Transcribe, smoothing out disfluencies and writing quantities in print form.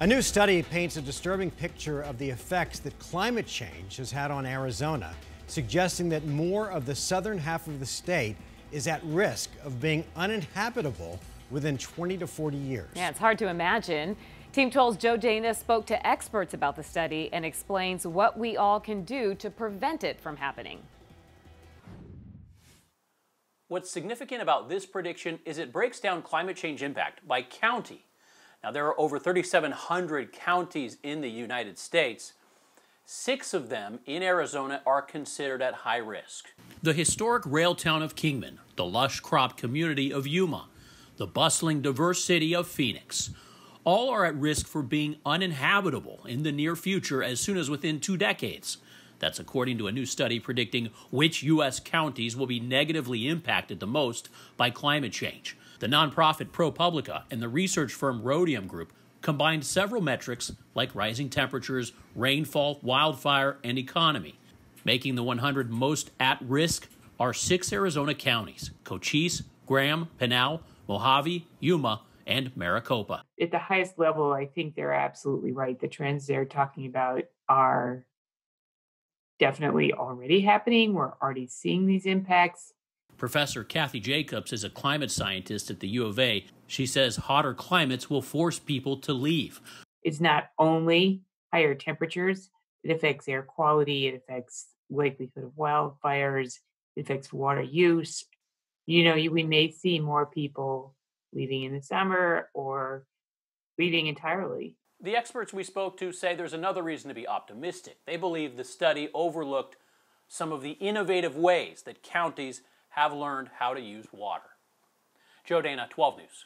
A new study paints a disturbing picture of the effects that climate change has had on Arizona, suggesting that more of the southern half of the state is at risk of being uninhabitable within 20 to 40 years. Yeah, it's hard to imagine. Team 12's Joe Dana spoke to experts about the study and explains what we all can do to prevent it from happening. What's significant about this prediction is it breaks down climate change impact by county. Now, there are over 3,700 counties in the United States. 6 of them in Arizona are considered at high risk. The historic rail town of Kingman, the lush crop community of Yuma, the bustling, diverse city of Phoenix, all are at risk for being uninhabitable in the near future as soon as within 2 decades. That's according to a new study predicting which U.S. counties will be negatively impacted the most by climate change. The nonprofit ProPublica and the research firm Rhodium Group combined several metrics like rising temperatures, rainfall, wildfire, and economy. Making the 100 most at risk are 6 Arizona counties: Cochise, Graham, Pinal, Mohave, Yuma, and Maricopa. At the highest level, I think they're absolutely right. The trends they're talking about are definitely already happening. We're already seeing these impacts. Professor Kathy Jacobs is a climate scientist at the U of A. She says hotter climates will force people to leave. It's not only higher temperatures. It affects air quality. It affects likelihood of wildfires. It affects water use. You know, we may see more people leaving in the summer or leaving entirely. The experts we spoke to say there's another reason to be optimistic. They believe the study overlooked some of the innovative ways that counties have learned how to use water. Joe Dana, 12 News.